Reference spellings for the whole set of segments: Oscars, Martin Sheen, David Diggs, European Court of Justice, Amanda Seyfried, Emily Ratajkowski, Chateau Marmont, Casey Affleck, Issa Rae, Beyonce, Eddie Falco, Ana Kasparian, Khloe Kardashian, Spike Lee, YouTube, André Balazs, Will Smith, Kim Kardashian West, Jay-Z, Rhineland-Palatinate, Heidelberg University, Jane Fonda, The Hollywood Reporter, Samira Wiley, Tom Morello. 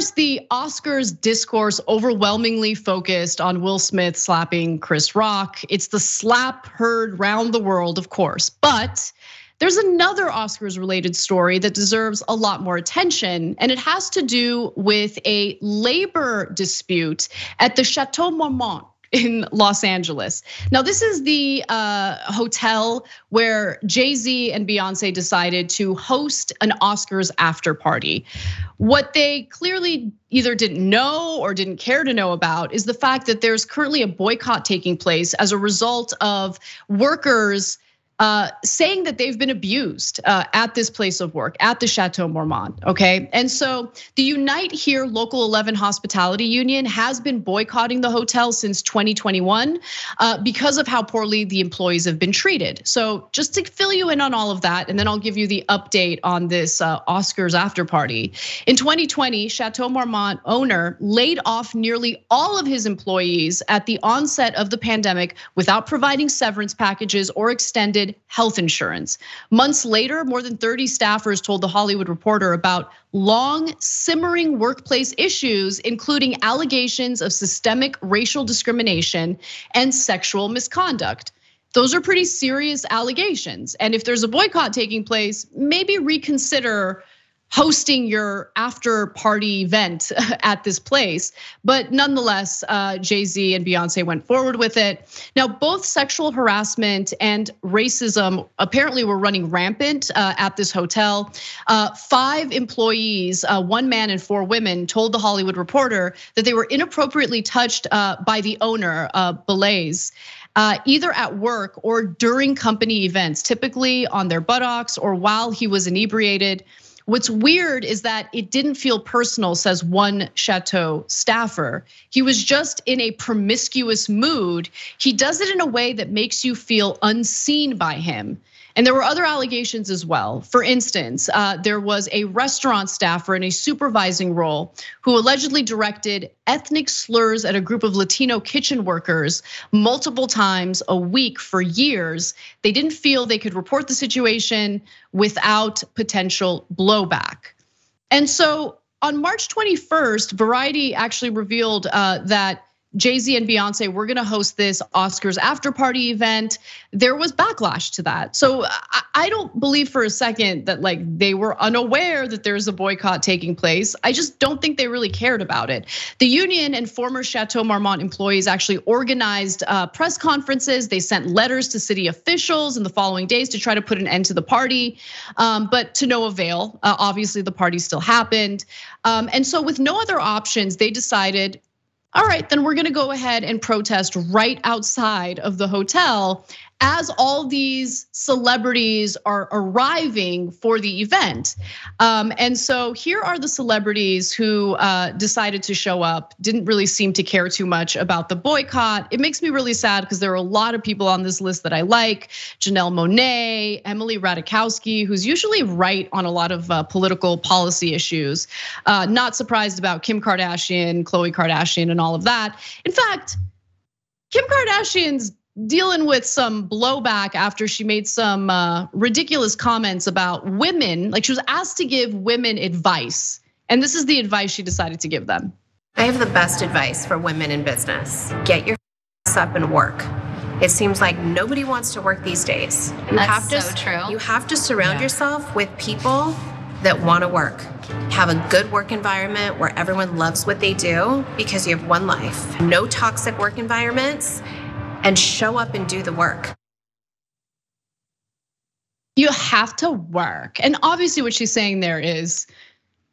course, the Oscars discourse overwhelmingly focused on Will Smith slapping Chris Rock. It's the slap heard round the world, of course, but there's another Oscars related story that deserves a lot more attention, and it has to do with a labor dispute at the Chateau Marmont in Los Angeles. Now, this is the hotel where Jay-Z and Beyonce decided to host an Oscars after party. What they clearly either didn't know or didn't care to know about is the fact that there's currently a boycott taking place as a result of workers saying that they've been abused at this place of work, at the Chateau Marmont, okay? And so the UNITE HERE Local 11 Hospitality Union has been boycotting the hotel since 2021 because of how poorly the employees have been treated. So just to fill you in on all of that, and then I'll give you the update on this Oscars after party. In 2020, Chateau Marmont owner laid off nearly all of his employees at the onset of the pandemic without providing severance packages or extended health insurance. Months later, more than 30 staffers told The Hollywood Reporter about long simmering workplace issues, including allegations of systemic racial discrimination and sexual misconduct. Those are pretty serious allegations. And if there's a boycott taking place, maybe reconsider hosting your after party event at this place. But nonetheless, Jay-Z and Beyonce went forward with it. Now, both sexual harassment and racism apparently were running rampant at this hotel. Five employees, one man and four women, told The Hollywood Reporter that they were inappropriately touched by the owner, Balazs, either at work or during company events, typically on their buttocks or while he was inebriated. What's weird is that it didn't feel personal, says one Chateau staffer. He was just in a promiscuous mood. He does it in a way that makes you feel unseen by him. And there were other allegations as well. For instance, there was a restaurant staffer in a supervising role who allegedly directed ethnic slurs at a group of Latino kitchen workers multiple times a week for years. They didn't feel they could report the situation without potential blowback. And so on March 21st, Variety actually revealed that Jay-Z and Beyonce were gonna host this Oscars after party event. There was backlash to that. So I don't believe for a second that like they were unaware that there's a boycott taking place. I just don't think they really cared about it. The union and former Chateau Marmont employees actually organized press conferences. They sent letters to city officials in the following days to try to put an end to the party, but to no avail. Obviously the party still happened. And so with no other options, they decided, all right, then we're gonna go ahead and protest right outside of the hotel as all these celebrities are arriving for the event. And so here are the celebrities who decided to show up, didn't really seem to care too much about the boycott. It makes me really sad because there are a lot of people on this list that I like. Janelle Monae, Emily Ratajkowski, who's usually right on a lot of political policy issues. Not surprised about Kim Kardashian, Khloe Kardashian, and all of that. In fact, Kim Kardashian's dealing with some blowback after she made some ridiculous comments about women. Like, she was asked to give women advice, and this is the advice she decided to give them. I have the best advice for women in business. Get your ass up and work. It seems like nobody wants to work these days. You have to surround yourself with people that want to work. Have a good work environment where everyone loves what they do, because you have one life. No toxic work environments. And show up and do the work. You have to work. And obviously what she's saying there is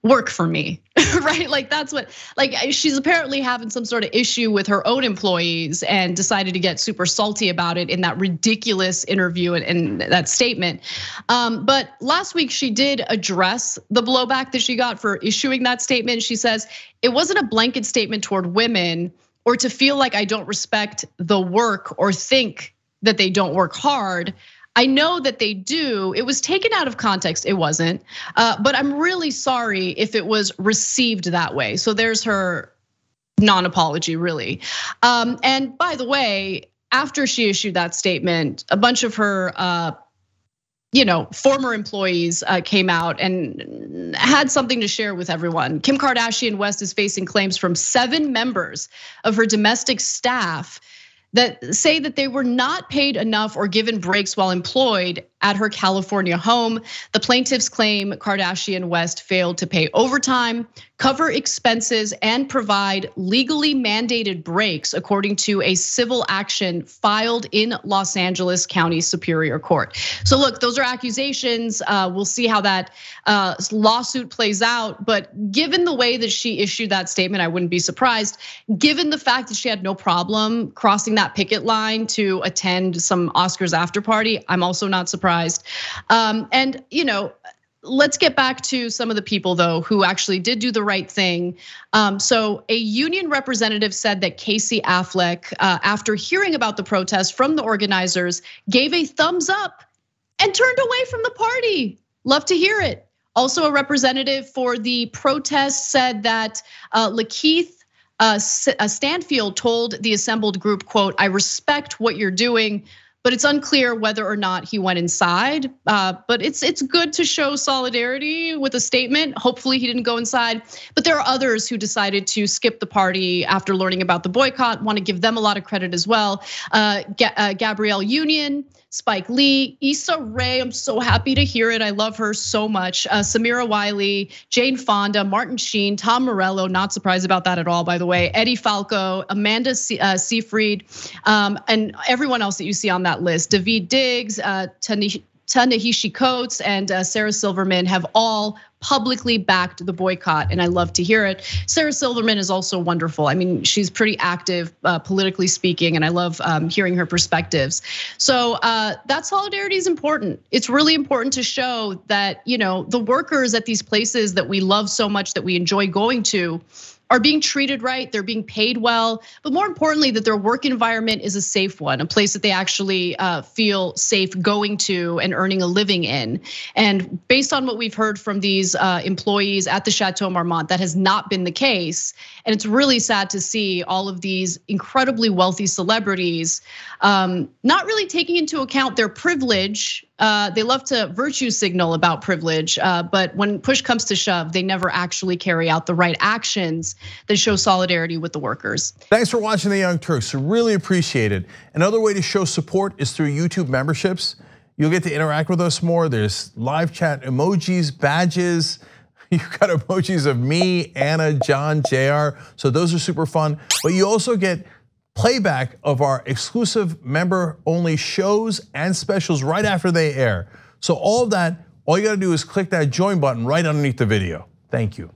work for me, right? Like that's what, like she's apparently having some sort of issue with her own employees and decided to get super salty about it in that ridiculous interview and that statement. But last week she did address the blowback that she got for issuing that statement. She says, it wasn't a blanket statement toward women, or to feel like I don't respect the work or think that they don't work hard. I know that they do. It was taken out of context, it wasn't. But I'm really sorry if it was received that way. So there's her non-apology, really. And by the way, after she issued that statement, a bunch of her you know, former employees came out and had something to share with everyone. Kim Kardashian West is facing claims from 7 members of her domestic staff that say that they were not paid enough or given breaks while employed at her California home. The plaintiffs claim Kardashian West failed to pay overtime, cover expenses, and provide legally mandated breaks, according to a civil action filed in Los Angeles County Superior Court. So look, those are accusations. We'll see how that lawsuit plays out. But given the way that she issued that statement, I wouldn't be surprised. Given the fact that she had no problem crossing that picket line to attend some Oscars after party, I'm also not surprised. And you know, let's get back to some of the people though who actually did do the right thing. So a union representative said that Casey Affleck, after hearing about the protest from the organizers, gave a thumbs up and turned away from the party. Love to hear it. Also, a representative for the protest said that Lakeith Stanfield told the assembled group, quote, "I respect what you're doing," but it's unclear whether or not he went inside. But it's good to show solidarity with a statement. Hopefully he didn't go inside. But there are others who decided to skip the party after learning about the boycott. Want to give them a lot of credit as well. Gabrielle Union, Spike Lee, Issa Rae, I'm so happy to hear it. I love her so much. Samira Wiley, Jane Fonda, Martin Sheen, Tom Morello, not surprised about that at all, by the way. Eddie Falco, Amanda Seyfried, and everyone else that you see on that list. David Diggs, Ta-Nehisi Coates, and Sarah Silverman have all publicly backed the boycott, and I love to hear it. Sarah Silverman is also wonderful. I mean, she's pretty active politically speaking, and I love hearing her perspectives. So that solidarity is important. It's really important to show that, you know, the workers at these places that we love so much, that we enjoy going to, are being treated right, they're being paid well, but more importantly, that their work environment is a safe one, a place that they actually feel safe going to and earning a living in. And based on what we've heard from these employees at the Chateau Marmont, that has not been the case. And it's really sad to see all of these incredibly wealthy celebrities not really taking into account their privilege. They love to virtue signal about privilege, but when push comes to shove, they never actually carry out the right actions that show solidarity with the workers. Thanks for watching The Young Turks, really appreciate it. Another way to show support is through YouTube memberships. You'll get to interact with us more. There's live chat, emojis, badges. You've got emojis of me, Anna, John, JR, so those are super fun. But you also get playback of our exclusive member-only shows and specials right after they air. So all of that, all you gotta do is click that join button right underneath the video. Thank you.